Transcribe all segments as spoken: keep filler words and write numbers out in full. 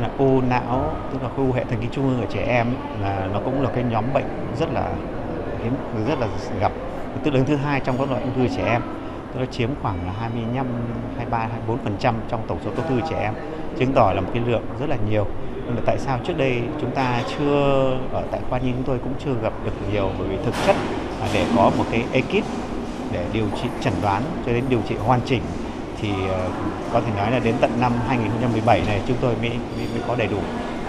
hay là u não, tức là u hệ thần kinh trung ương ở trẻ em ấy, là nó cũng là cái nhóm bệnh rất là hiếm, rất là gặp, tức là thứ hai trong các loại ung thư trẻ em, tức là chiếm khoảng là hai mươi lăm, hai mươi ba, hai mươi bốn phần trăm trong tổng số ung thư trẻ em, chứng tỏ là một cái lượng rất là nhiều. Nhưng mà tại sao trước đây chúng ta chưa, ở tại khoa nhi chúng tôi cũng chưa gặp được nhiều, bởi vì thực chất để có một cái ekip để điều trị chẩn đoán cho đến điều trị hoàn chỉnh thì có thể nói là đến tận năm hai nghìn không trăm mười bảy này chúng tôi mới, mới, mới có đầy đủ,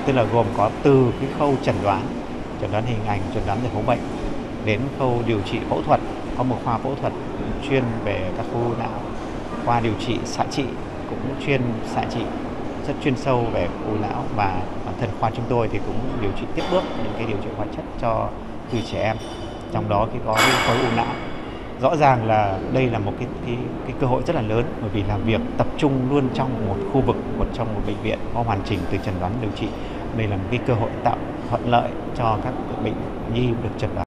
tức là gồm có từ cái khâu chẩn đoán, chẩn đoán hình ảnh, chẩn đoán giải phẫu bệnh đến khâu điều trị phẫu thuật, có một khoa phẫu thuật chuyên về các khâu não, khoa điều trị xạ trị cũng chuyên xạ trị rất chuyên sâu về u não, và bản thân khoa chúng tôi thì cũng điều trị tiếp bước những cái điều trị hóa chất cho từ trẻ em, trong đó thì có những khối u não. Rõ ràng là đây là một cái, cái cái cơ hội rất là lớn, bởi vì là việc tập trung luôn trong một khu vực, một trong một bệnh viện có hoàn chỉnh từ chẩn đoán điều trị, đây là một cái cơ hội tạo thuận lợi cho các bệnh nhi được chẩn đoán.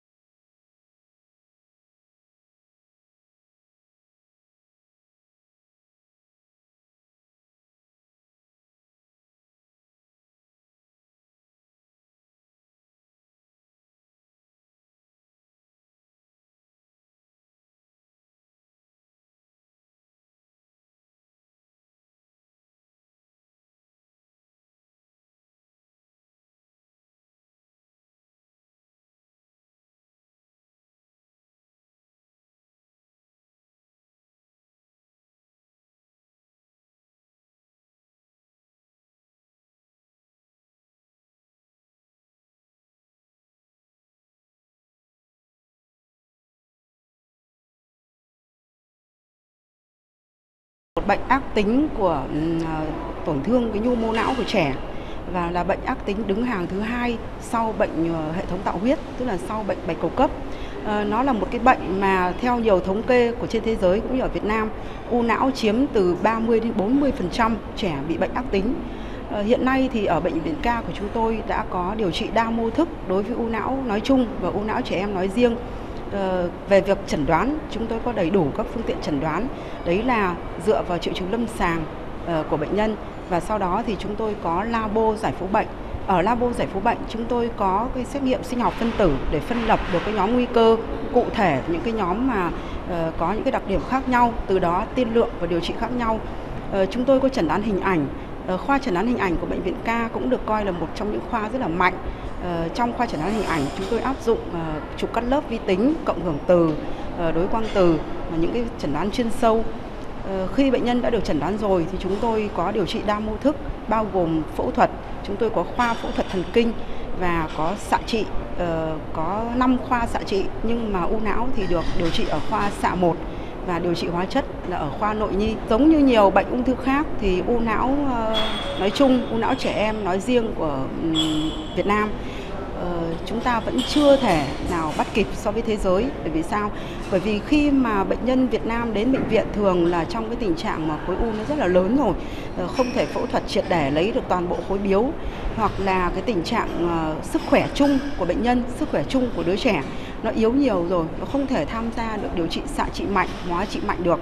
Bệnh ác tính của tổn thương cái nhu mô não của trẻ và là bệnh ác tính đứng hàng thứ hai sau bệnh hệ thống tạo huyết, tức là sau bệnh bạch cầu cấp. Nó là một cái bệnh mà theo nhiều thống kê của trên thế giới cũng như ở Việt Nam, u não chiếm từ ba mươi đến bốn mươi phần trăm trẻ bị bệnh ác tính. Hiện nay thì ở Bệnh viện K của chúng tôi đã có điều trị đa mô thức đối với u não nói chung và u não trẻ em nói riêng. Về việc chẩn đoán, chúng tôi có đầy đủ các phương tiện chẩn đoán, đấy là dựa vào triệu chứng lâm sàng của bệnh nhân, và sau đó thì chúng tôi có labo giải phẫu bệnh. Ở labo giải phẫu bệnh chúng tôi có cái xét nghiệm sinh học phân tử để phân lập được cái nhóm nguy cơ cụ thể, những cái nhóm mà có những cái đặc điểm khác nhau, từ đó tiên lượng và điều trị khác nhau. Chúng tôi có chẩn đoán hình ảnh. Khoa chẩn đoán hình ảnh của Bệnh viện K cũng được coi là một trong những khoa rất là mạnh. Trong khoa chẩn đoán hình ảnh chúng tôi áp dụng chụp cắt lớp vi tính, cộng hưởng từ, đối quang từ và những cái chẩn đoán chuyên sâu. Khi bệnh nhân đã được chẩn đoán rồi thì chúng tôi có điều trị đa mô thức bao gồm phẫu thuật, chúng tôi có khoa phẫu thuật thần kinh và có xạ trị, có năm khoa xạ trị, nhưng mà u não thì được điều trị ở khoa xạ một và điều trị hóa chất là ở khoa nội nhi. Giống như nhiều bệnh ung thư khác thì u não nói chung, u não trẻ em nói riêng của Việt Nam chúng ta vẫn chưa thể nào bắt kịp so với thế giới. Bởi vì sao? Bởi vì khi mà bệnh nhân Việt Nam đến bệnh viện thường là trong cái tình trạng mà khối u nó rất là lớn rồi, không thể phẫu thuật triệt để lấy được toàn bộ khối biếu, hoặc là cái tình trạng sức khỏe chung của bệnh nhân, sức khỏe chung của đứa trẻ nó yếu nhiều rồi, nó không thể tham gia được điều trị xạ trị mạnh, hóa trị mạnh được.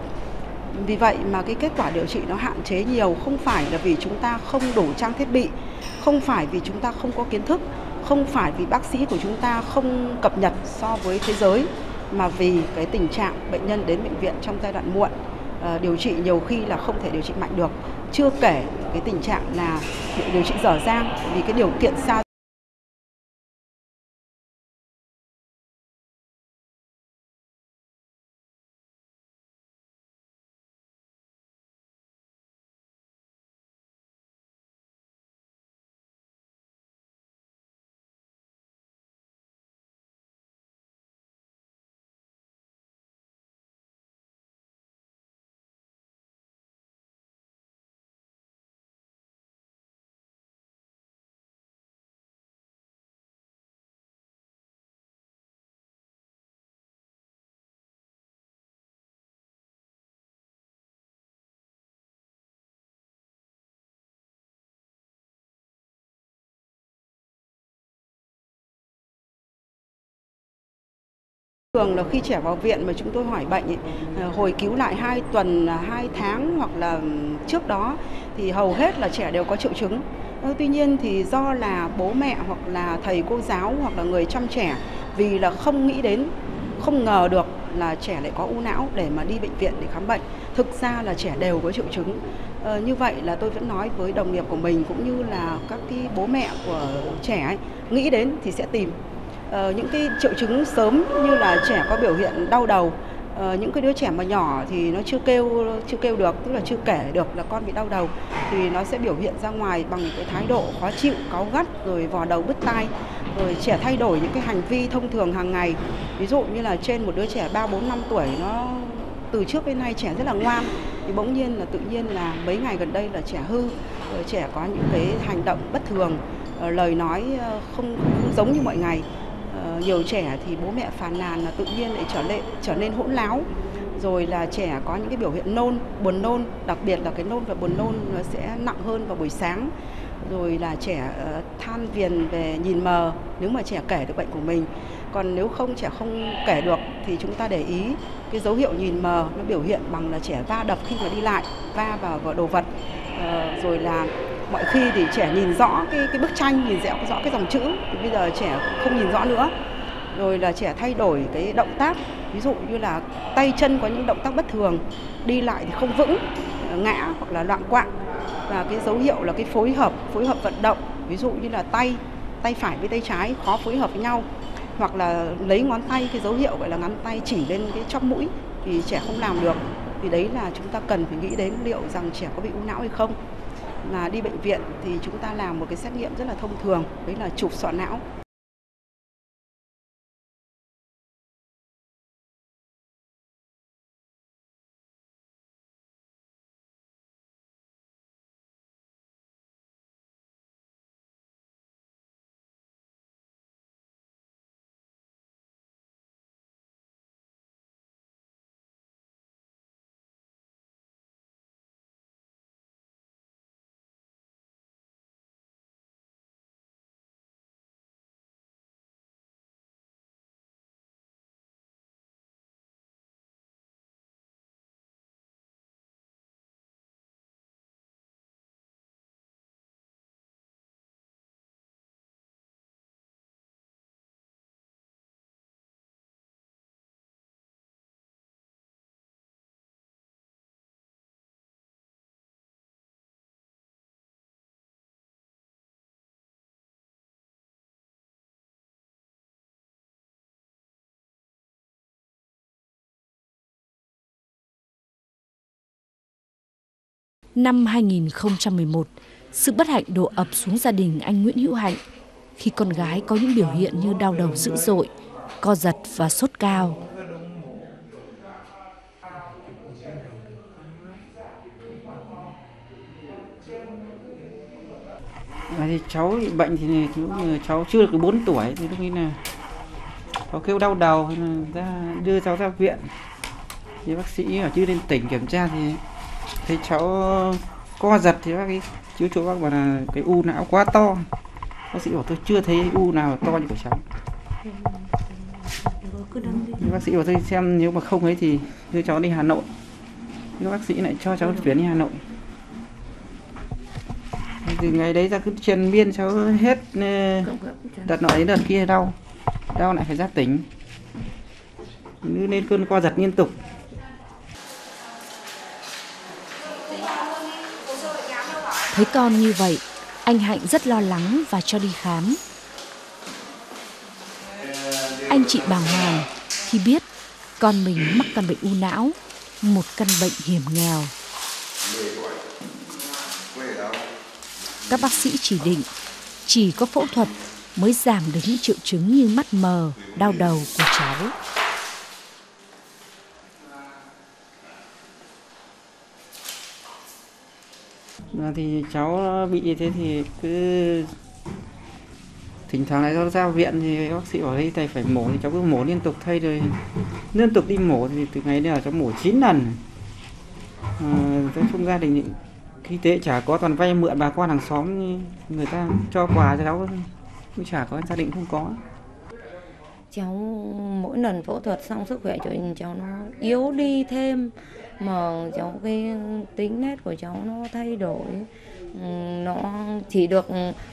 Vì vậy mà cái kết quả điều trị nó hạn chế nhiều, không phải là vì chúng ta không đủ trang thiết bị, không phải vì chúng ta không có kiến thức, không phải vì bác sĩ của chúng ta không cập nhật so với thế giới, mà vì cái tình trạng bệnh nhân đến bệnh viện trong giai đoạn muộn, điều trị nhiều khi là không thể điều trị mạnh được. Chưa kể cái tình trạng là điều trị dở dang vì cái điều kiện xa. Thường là khi trẻ vào viện mà chúng tôi hỏi bệnh ấy, hồi cứu lại hai tuần, hai tháng hoặc là trước đó thì hầu hết là trẻ đều có triệu chứng. Tuy nhiên thì do là bố mẹ hoặc là thầy cô giáo hoặc là người chăm trẻ vì là không nghĩ đến, không ngờ được là trẻ lại có u não để mà đi bệnh viện để khám bệnh. Thực ra là trẻ đều có triệu chứng. Ờ, như vậy là tôi vẫn nói với đồng nghiệp của mình cũng như là các cái bố mẹ của trẻ ấy, nghĩ đến thì sẽ tìm. Ờ, những cái triệu chứng sớm như là trẻ có biểu hiện đau đầu. Ờ, những cái đứa trẻ mà nhỏ thì nó chưa kêu chưa kêu được, tức là chưa kể được là con bị đau đầu, thì nó sẽ biểu hiện ra ngoài bằng cái thái độ khó chịu, cáu gắt, rồi vò đầu bứt tai, rồi trẻ thay đổi những cái hành vi thông thường hàng ngày. Ví dụ như là trên một đứa trẻ ba, bốn, năm tuổi, nó từ trước đến nay trẻ rất là ngoan, thì bỗng nhiên là tự nhiên là mấy ngày gần đây là trẻ hư, rồi trẻ có những cái hành động bất thường, lời nói không, không giống như mọi ngày. Nhiều trẻ thì bố mẹ phàn nàn là tự nhiên lại trở nên trở nên hỗn láo, rồi là trẻ có những cái biểu hiện nôn, buồn nôn, đặc biệt là cái nôn và buồn nôn nó sẽ nặng hơn vào buổi sáng, rồi là trẻ than phiền về nhìn mờ nếu mà trẻ kể được bệnh của mình. Còn nếu không trẻ không kể được thì chúng ta để ý cái dấu hiệu nhìn mờ, nó biểu hiện bằng là trẻ va đập khi mà đi lại, va vào, vào đồ vật, rồi là mọi khi thì trẻ nhìn rõ cái, cái bức tranh, nhìn rõ, rõ cái dòng chữ, thì bây giờ trẻ không nhìn rõ nữa. Rồi là trẻ thay đổi cái động tác, ví dụ như là tay chân có những động tác bất thường, đi lại thì không vững, ngã hoặc là loạng quạng. Và cái dấu hiệu là cái phối hợp, phối hợp vận động, ví dụ như là tay, tay phải với tay trái khó phối hợp với nhau. Hoặc là lấy ngón tay, cái dấu hiệu gọi là ngón tay chỉ lên cái chóp mũi thì trẻ không làm được. Thì đấy là chúng ta cần phải nghĩ đến liệu rằng trẻ có bị u não hay không. Mà đi bệnh viện thì chúng ta làm một cái xét nghiệm rất là thông thường, đấy là chụp xọ não. Năm hai nghìn không trăm mười một, sự bất hạnh đổ ập xuống gia đình anh Nguyễn Hữu Hạnh khi con gái có những biểu hiện như đau đầu dữ dội, co giật và sốt cao. Thì cháu bị bệnh thì lúc cháu chưa được bốn tuổi thì lúc ấy là cháu kêu đau đầu, ra đưa cháu ra viện. Thì bác sĩ ở chưa lên tỉnh kiểm tra thì thấy cháu co giật thì bác ấy chú chú bác bảo là cái u não quá to. Bác sĩ bảo tôi chưa thấy u nào to như của cháu. Bác sĩ bảo tôi xem nếu mà không ấy thì đưa cháu đi Hà Nội. Nhưng bác sĩ lại cho cháu chuyển đi Hà Nội. Từ ngày đấy ra cứ triền miên cháu hết đợt nọ đến đợt kia đau. Đau lại phải ra tỉnh. Nên cơn co giật liên tục. Thấy con như vậy, anh Hạnh rất lo lắng và cho đi khám. Anh chị bàng hoàng khi biết con mình mắc căn bệnh u não, một căn bệnh hiểm nghèo. Các bác sĩ chỉ định chỉ có phẫu thuật mới giảm được những triệu chứng như mắt mờ, đau đầu của cháu. Thì cháu bị như thế thì cứ thỉnh thoảng lại cháu ra viện thì bác sĩ bảo đây thầy phải mổ, thì cháu cứ mổ liên tục thay rồi liên tục đi mổ, thì từ ngày đến giờ cháu mổ chín lần. Nói chung gia đình kinh tế chả có, toàn vay mượn bà con hàng xóm người ta cho quà cho cháu, cũng chả có, gia đình không có. Cháu mỗi lần phẫu thuật xong sức khỏe cho cháu nó yếu đi thêm, mà cháu cái tính nét của cháu nó thay đổi, nó chỉ được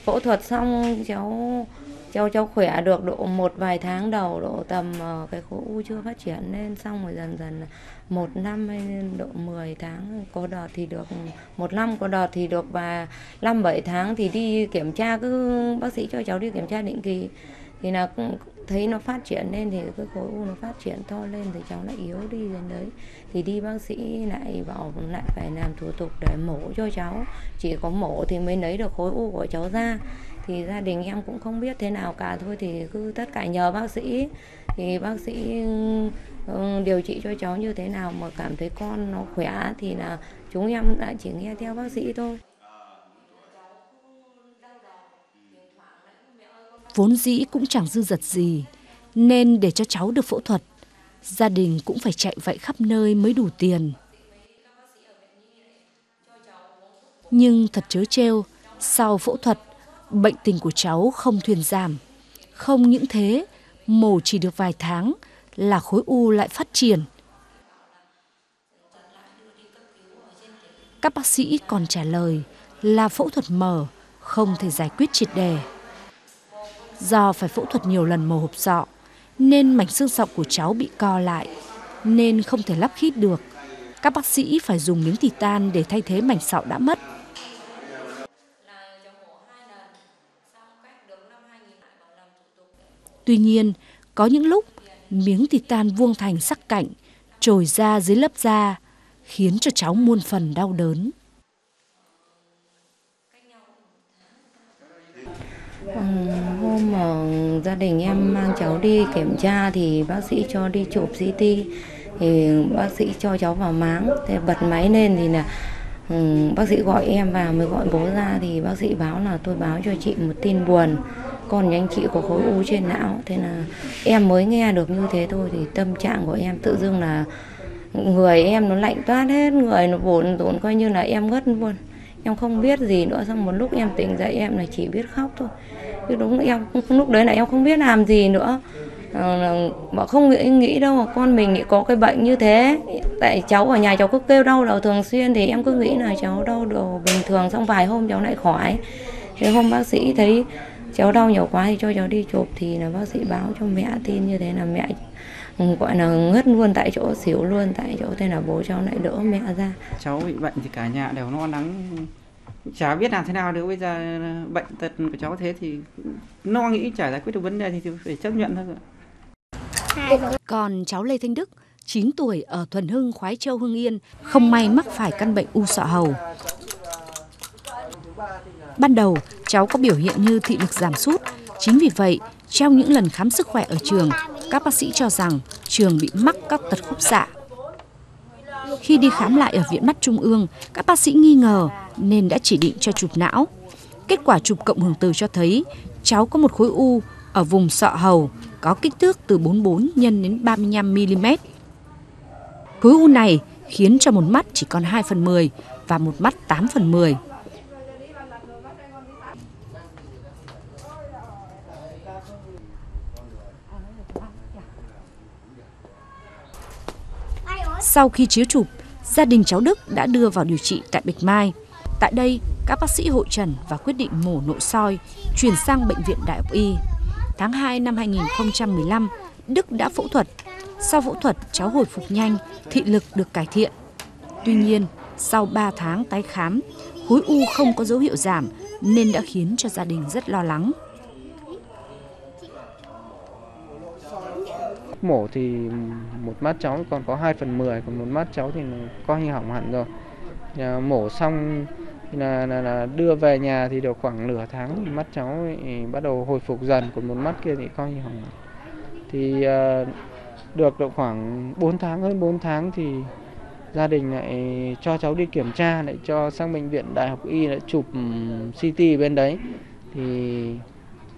phẫu thuật xong cháu cháu cháu khỏe được độ một vài tháng đầu, độ tầm cái khối u chưa phát triển lên, xong rồi dần dần một năm hay độ mười tháng có đợt thì được, một năm có đợt thì được, và năm bảy tháng thì đi kiểm tra, cứ bác sĩ cho cháu đi kiểm tra định kỳ thì là cũng thấy nó phát triển lên, thì cái khối u nó phát triển to lên thì cháu lại yếu đi đến đấy, thì đi bác sĩ lại bảo lại phải làm thủ tục để mổ cho cháu, chỉ có mổ thì mới lấy được khối u của cháu ra. Thì gia đình em cũng không biết thế nào cả, thôi thì cứ tất cả nhờ bác sĩ, thì bác sĩ điều trị cho cháu như thế nào mà cảm thấy con nó khỏe thì là chúng em đã chỉ nghe theo bác sĩ thôi. Vốn dĩ cũng chẳng dư dật gì, nên để cho cháu được phẫu thuật, gia đình cũng phải chạy vạy khắp nơi mới đủ tiền. Nhưng thật trớ trêu, sau phẫu thuật, bệnh tình của cháu không thuyên giảm. Không những thế, mổ chỉ được vài tháng là khối u lại phát triển. Các bác sĩ còn trả lời là phẫu thuật mở, không thể giải quyết triệt đề. Do phải phẫu thuật nhiều lần mổ hộp sọ, nên mảnh xương sọ của cháu bị co lại, nên không thể lắp khít được. Các bác sĩ phải dùng miếng titan để thay thế mảnh sọ đã mất. Tuy nhiên, có những lúc miếng titan vuông thành sắc cạnh, trồi ra dưới lớp da, khiến cho cháu muôn phần đau đớn. Ừ, hôm mà gia đình em mang cháu đi kiểm tra thì bác sĩ cho đi chụp xê tê, thì bác sĩ cho cháu vào máng, thì bật máy lên thì là ừ, bác sĩ gọi em vào mới gọi bố ra, thì bác sĩ báo là tôi báo cho chị một tin buồn, con nhà anh chị có khối u trên não. Thế là em mới nghe được như thế thôi thì tâm trạng của em tự dưng là người em nó lạnh toát hết, người nó bồn rộn, coi như là em ngất luôn. Em không biết gì nữa, xong một lúc em tỉnh dậy em là chỉ biết khóc thôi. Chứ đúng em lúc đấy là em không biết làm gì nữa. Mà không nghĩ, nghĩ đâu mà con mình lại có cái bệnh như thế. Tại cháu ở nhà cháu cứ kêu đau đầu thường xuyên thì em cứ nghĩ là cháu đau đầu bình thường, xong vài hôm cháu lại khỏi. Thế hôm bác sĩ thấy cháu đau nhiều quá thì cho cháu đi chụp, thì là bác sĩ báo cho mẹ tin như thế là mẹ gọi là ngất luôn tại chỗ, xỉu luôn tại chỗ, thế là bố cháu lại đỡ mẹ ra. Cháu bị bệnh thì cả nhà đều lo lắng, chả biết làm thế nào được. Bây giờ bệnh tật của cháu thế thì lo nghĩ chả giải quyết được vấn đề thì phải chấp nhận thôi. Còn cháu Lê Thanh Đức, chín tuổi, ở Thuần Hưng, Khoái Châu, Hưng Yên, không may mắc phải căn bệnh u sọ hầu. Ban đầu, cháu có biểu hiện như thị lực giảm sút. Chính vì vậy, trong những lần khám sức khỏe ở trường, các bác sĩ cho rằng trường bị mắc các tật khúc xạ. Khi đi khám lại ở Viện Mắt Trung ương, các bác sĩ nghi ngờ nên đã chỉ định cho chụp não. Kết quả chụp cộng hưởng từ cho thấy cháu có một khối u ở vùng sọ hầu có kích thước từ bốn mươi bốn nhân đến ba mươi lăm mi-li-mét. Khối u này khiến cho một mắt chỉ còn hai phần mười và một mắt tám phần mười. Sau khi chiếu chụp, gia đình cháu Đức đã đưa vào điều trị tại Bạch Mai. Tại đây, các bác sĩ hội trần và quyết định mổ nội soi, chuyển sang Bệnh viện Đại học Y. tháng hai năm hai nghìn không trăm mười lăm, Đức đã phẫu thuật. Sau phẫu thuật, cháu hồi phục nhanh, thị lực được cải thiện. Tuy nhiên, sau ba tháng tái khám, khối u không có dấu hiệu giảm nên đã khiến cho gia đình rất lo lắng. Mổ thì một mắt cháu còn có hai phần mười, còn một mắt cháu thì coi như hỏng hẳn rồi. Mổ xong là, là, là đưa về nhà thì được khoảng nửa tháng thì mắt cháu thì bắt đầu hồi phục dần, còn một mắt kia thì coi như hỏng. Thì được độ khoảng bốn tháng, hơn bốn tháng thì gia đình lại cho cháu đi kiểm tra, lại cho sang Bệnh viện Đại học Y lại chụp xê tê bên đấy. Thì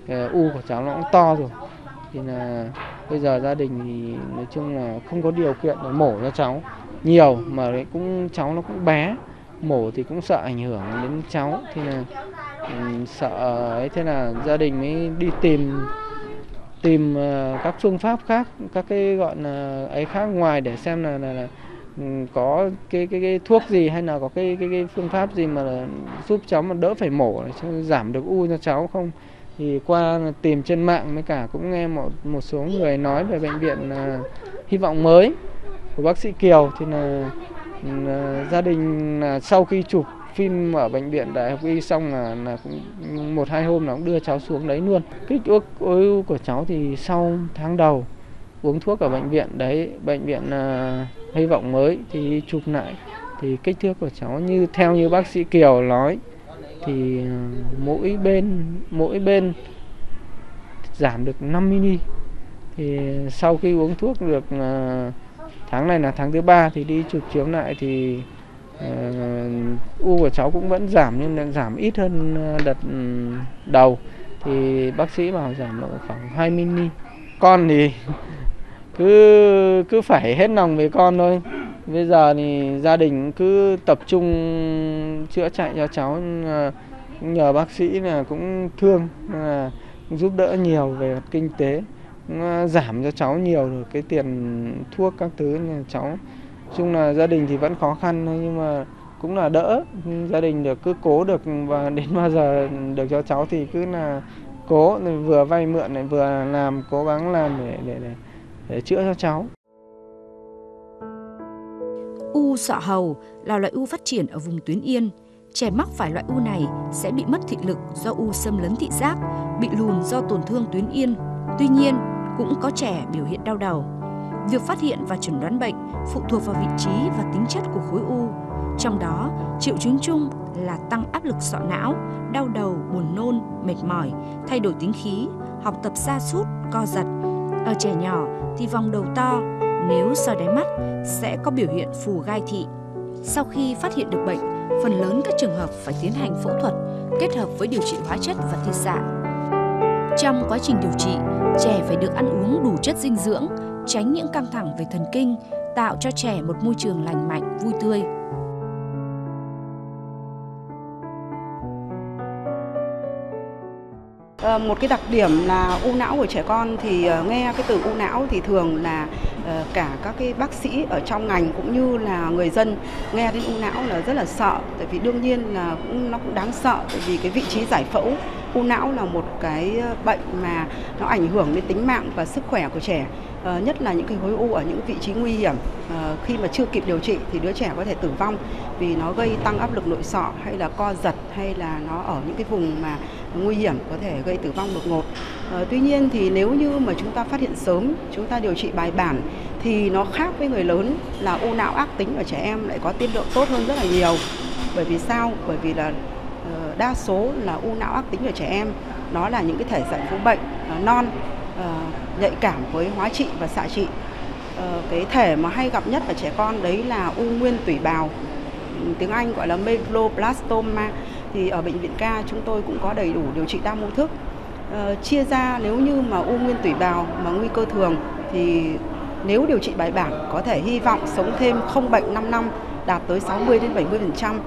u của cháu nó cũng to rồi. Thì là bây giờ gia đình thì nói chung là không có điều kiện để mổ cho cháu nhiều, mà đấy cũng cháu nó cũng bé, mổ thì cũng sợ ảnh hưởng đến cháu, thì là um, sợ ấy, thế là gia đình mới đi tìm tìm uh, các phương pháp khác, các cái gọi là ấy khác ngoài để xem là, là, là có cái cái, cái thuốc gì hay là có cái, cái cái phương pháp gì mà giúp cháu mà đỡ phải mổ, giảm được u cho cháu không? Thì qua tìm trên mạng với cả cũng nghe một một số người nói về bệnh viện uh, Hy vọng mới của bác sĩ Kiều, thì là uh, gia đình uh, sau khi chụp phim ở bệnh viện Đại học Y xong là, là cũng một hai hôm là cũng đưa cháu xuống đấy luôn. Kích thước khối u của cháu thì sau tháng đầu uống thuốc ở bệnh viện đấy, bệnh viện uh, Hy vọng mới thì chụp lại thì kích thước của cháu như theo như bác sĩ Kiều nói thì mỗi bên mỗi bên giảm được năm mi-li-mét. Thì sau khi uống thuốc được uh, tháng này là tháng thứ ba thì đi chụp chiếu lại thì uh, u của cháu cũng vẫn giảm nhưng đã giảm ít hơn đợt đầu, thì bác sĩ bảo giảm được khoảng hai mi-li-mét. Con thì cứ cứ phải hết lòng với con thôi. Bây giờ thì gia đình cứ tập trung chữa chạy cho cháu, nhờ bác sĩ là cũng thương, là giúp đỡ nhiều về mặt kinh tế, cũng giảm cho cháu nhiều được cái tiền thuốc các thứ nhà cháu. Chung là gia đình thì vẫn khó khăn thôi nhưng mà cũng là đỡ, gia đình được cứ cố được và đến bao giờ được cho cháu thì cứ là cố, vừa vay mượn lại vừa làm, cố gắng làm để để để, để chữa cho cháu. U sọ hầu là loại u phát triển ở vùng tuyến yên. Trẻ mắc phải loại u này sẽ bị mất thị lực do u xâm lấn thị giác, bị lùn do tổn thương tuyến yên. Tuy nhiên, cũng có trẻ biểu hiện đau đầu. Việc phát hiện và chẩn đoán bệnh phụ thuộc vào vị trí và tính chất của khối u. Trong đó, triệu chứng chung là tăng áp lực sọ não, đau đầu, buồn nôn, mệt mỏi, thay đổi tính khí, học tập sa sút, co giật. Ở trẻ nhỏ thì vòng đầu to, nếu soi đáy mắt sẽ có biểu hiện phù gai thị. Sau khi phát hiện được bệnh, phần lớn các trường hợp phải tiến hành phẫu thuật kết hợp với điều trị hóa chất và tiết xạ. Trong quá trình điều trị, trẻ phải được ăn uống đủ chất dinh dưỡng, tránh những căng thẳng về thần kinh, tạo cho trẻ một môi trường lành mạnh, vui tươi. Một cái đặc điểm là u não của trẻ con thì nghe cái từ u não thì thường là cả các cái bác sĩ ở trong ngành cũng như là người dân nghe đến u não là rất là sợ, tại vì đương nhiên là cũng nó cũng đáng sợ, tại vì cái vị trí giải phẫu u não là một cái bệnh mà nó ảnh hưởng đến tính mạng và sức khỏe của trẻ, à, nhất là những cái khối u ở những vị trí nguy hiểm, à, khi mà chưa kịp điều trị thì đứa trẻ có thể tử vong vì nó gây tăng áp lực nội sọ hay là co giật, hay là nó ở những cái vùng mà nguy hiểm có thể gây tử vong đột ngột. À, tuy nhiên thì nếu như mà chúng ta phát hiện sớm, chúng ta điều trị bài bản thì nó khác với người lớn, là u não ác tính ở trẻ em lại có tiên lượng tốt hơn rất là nhiều. Bởi vì sao? Bởi vì là đa số là u não ác tính ở trẻ em nó là những cái thể giải phẫu bệnh non, nhạy cảm với hóa trị và xạ trị. Cái thể mà hay gặp nhất ở trẻ con đấy là u nguyên tủy bào, tiếng Anh gọi là medulloblastoma. Thì ở bệnh viện K chúng tôi cũng có đầy đủ điều trị đa mô thức, chia ra nếu như mà u nguyên tủy bào mà nguy cơ thường thì nếu điều trị bài bản có thể hy vọng sống thêm không bệnh năm năm, đạt tới sáu mươi đến bảy mươi phần trăm.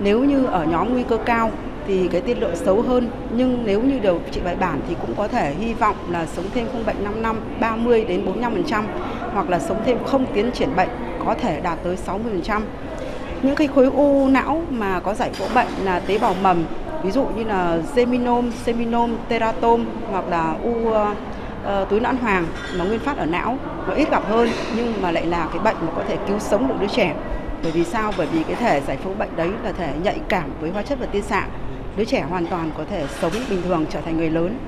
Nếu như ở nhóm nguy cơ cao thì cái tiên lượng xấu hơn, nhưng nếu như điều trị bài bản thì cũng có thể hy vọng là sống thêm không bệnh năm năm, ba mươi đến bốn mươi lăm phần trăm, hoặc là sống thêm không tiến triển bệnh có thể đạt tới sáu mươi phần trăm. Những cái khối u não mà có giải phẫu bệnh là tế bào mầm, ví dụ như là germinom, seminom, teratom hoặc là u uh, túi noãn hoàng, nó nguyên phát ở não, nó ít gặp hơn nhưng mà lại là cái bệnh mà có thể cứu sống được đứa trẻ. Bởi vì sao? Bởi vì cái thể giải phẫu bệnh đấy là thể nhạy cảm với hóa chất và tia xạ. Đứa trẻ hoàn toàn có thể sống bình thường, trở thành người lớn.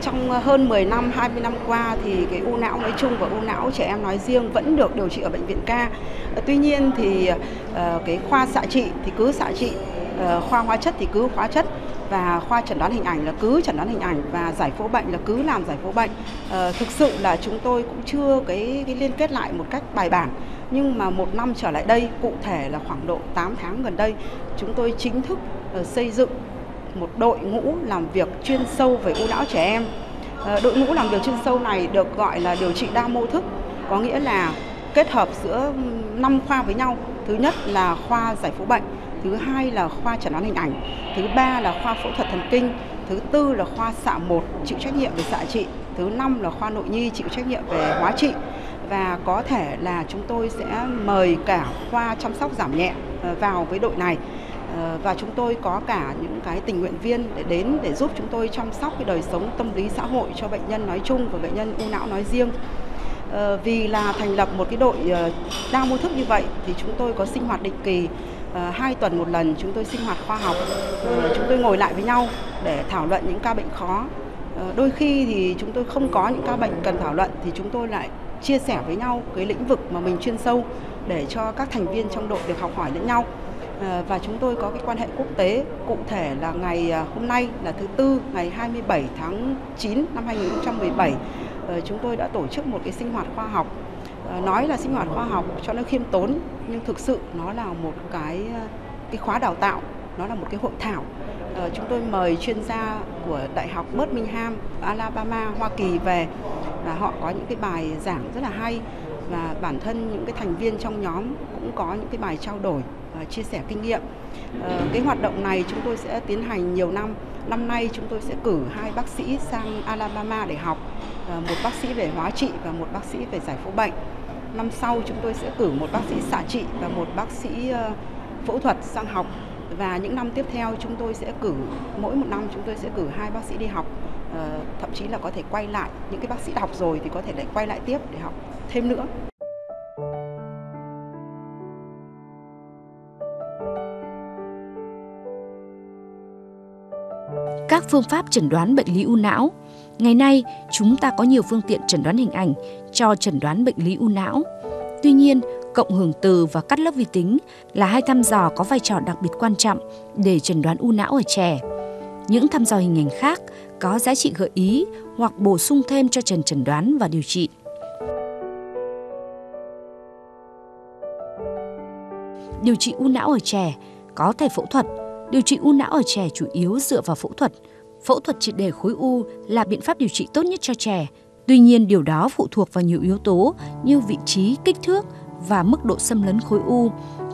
Trong hơn mười năm, hai mươi năm qua thì cái u não nói chung và u não trẻ em nói riêng vẫn được điều trị ở Bệnh viện K. Tuy nhiên thì cái khoa xạ trị thì cứ xạ trị, khoa hóa chất thì cứ hóa chất, và khoa chẩn đoán hình ảnh là cứ chẩn đoán hình ảnh, và giải phẫu bệnh là cứ làm giải phẫu bệnh. À, thực sự là chúng tôi cũng chưa cái, cái liên kết lại một cách bài bản, nhưng mà một năm trở lại đây, cụ thể là khoảng độ tám tháng gần đây, chúng tôi chính thức uh, xây dựng một đội ngũ làm việc chuyên sâu về u não trẻ em. À, đội ngũ làm việc chuyên sâu này được gọi là điều trị đa mô thức, có nghĩa là kết hợp giữa năm khoa với nhau. Thứ nhất là khoa giải phẫu bệnh, thứ hai là khoa chẩn đoán hình ảnh, thứ ba là khoa phẫu thuật thần kinh, thứ tư là khoa xạ một chịu trách nhiệm về xạ trị, thứ năm là khoa nội nhi chịu trách nhiệm về hóa trị, và có thể là chúng tôi sẽ mời cả khoa chăm sóc giảm nhẹ vào với đội này. Và chúng tôi có cả những cái tình nguyện viên để đến để giúp chúng tôi chăm sóc cái đời sống tâm lý xã hội cho bệnh nhân nói chung và bệnh nhân u não nói riêng. Vì là thành lập một cái đội đa mô thức như vậy thì chúng tôi có sinh hoạt định kỳ. À, hai tuần một lần chúng tôi sinh hoạt khoa học, à, chúng tôi ngồi lại với nhau để thảo luận những ca bệnh khó. À, đôi khi thì chúng tôi không có những ca bệnh cần thảo luận thì chúng tôi lại chia sẻ với nhau cái lĩnh vực mà mình chuyên sâu để cho các thành viên trong đội được học hỏi lẫn nhau. À, và chúng tôi có cái quan hệ quốc tế, cụ thể là ngày hôm nay là thứ Tư, ngày hai mươi bảy tháng chín năm hai nghìn không trăm mười bảy, à, chúng tôi đã tổ chức một cái sinh hoạt khoa học. Nói là sinh hoạt khoa học cho nó khiêm tốn, nhưng thực sự nó là một cái cái khóa đào tạo, nó là một cái hội thảo. Chúng tôi mời chuyên gia của Đại học Birmingham Alabama, Hoa Kỳ về, và họ có những cái bài giảng rất là hay, và bản thân những cái thành viên trong nhóm cũng có những cái bài trao đổi, chia sẻ kinh nghiệm. Cái hoạt động này chúng tôi sẽ tiến hành nhiều năm. Năm nay chúng tôi sẽ cử hai bác sĩ sang Alabama để học, một bác sĩ về hóa trị và một bác sĩ về giải phẫu bệnh. Năm sau chúng tôi sẽ cử một bác sĩ xạ trị và một bác sĩ phẫu thuật sang học, và những năm tiếp theo chúng tôi sẽ cử, mỗi một năm chúng tôi sẽ cử hai bác sĩ đi học, thậm chí là có thể quay lại, những cái bác sĩ đã học rồi thì có thể lại quay lại tiếp để học thêm nữa. Các phương pháp chẩn đoán bệnh lý u não. Ngày nay, chúng ta có nhiều phương tiện chẩn đoán hình ảnh cho chẩn đoán bệnh lý u não. Tuy nhiên, cộng hưởng từ và cắt lớp vi tính là hai thăm dò có vai trò đặc biệt quan trọng để chẩn đoán u não ở trẻ. Những thăm dò hình ảnh khác có giá trị gợi ý hoặc bổ sung thêm cho trần chẩn đoán và điều trị. Điều trị u não ở trẻ có thể phẫu thuật. Điều trị u não ở trẻ chủ yếu dựa vào phẫu thuật. Phẫu thuật triệt để khối u là biện pháp điều trị tốt nhất cho trẻ. Tuy nhiên, điều đó phụ thuộc vào nhiều yếu tố như vị trí, kích thước và mức độ xâm lấn khối u,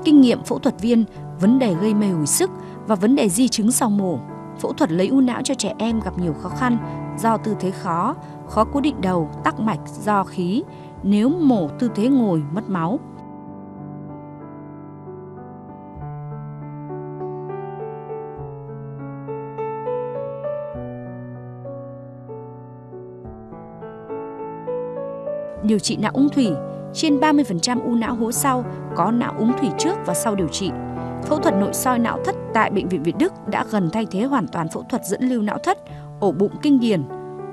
kinh nghiệm phẫu thuật viên, vấn đề gây mê hồi sức và vấn đề di chứng sau mổ. Phẫu thuật lấy u não cho trẻ em gặp nhiều khó khăn do tư thế khó, khó cố định đầu, tắc mạch do khí, nếu mổ tư thế ngồi mất máu. Điều trị não úng thủy. Trên ba mươi phần trăm u não hố sau có não úng thủy trước và sau điều trị. Phẫu thuật nội soi não thất tại Bệnh viện Việt Đức đã gần thay thế hoàn toàn phẫu thuật dẫn lưu não thất, ổ bụng kinh điển.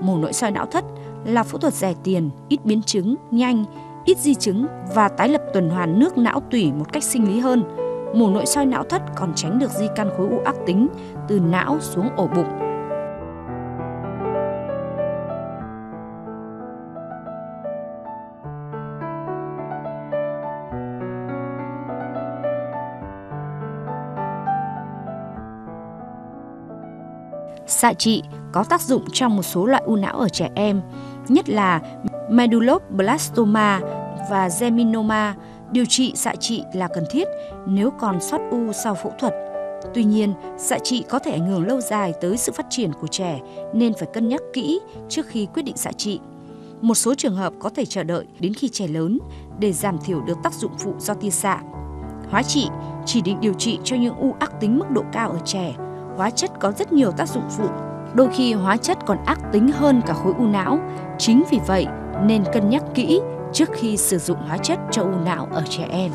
Mổ nội soi não thất là phẫu thuật rẻ tiền, ít biến chứng, nhanh, ít di chứng và tái lập tuần hoàn nước não tủy một cách sinh lý hơn. Mổ nội soi não thất còn tránh được di căn khối u ác tính từ não xuống ổ bụng. Xạ trị có tác dụng trong một số loại u não ở trẻ em, nhất là medulloblastoma và germinom. Điều trị xạ trị là cần thiết nếu còn sót u sau phẫu thuật. Tuy nhiên, xạ trị có thể ảnh hưởng lâu dài tới sự phát triển của trẻ nên phải cân nhắc kỹ trước khi quyết định xạ trị. Một số trường hợp có thể chờ đợi đến khi trẻ lớn để giảm thiểu được tác dụng phụ do tia xạ. Hóa trị chỉ định điều trị cho những u ác tính mức độ cao ở trẻ. Hóa chất có rất nhiều tác dụng phụ, đôi khi hóa chất còn ác tính hơn cả khối u não. Chính vì vậy nên cân nhắc kỹ trước khi sử dụng hóa chất cho u não ở trẻ em.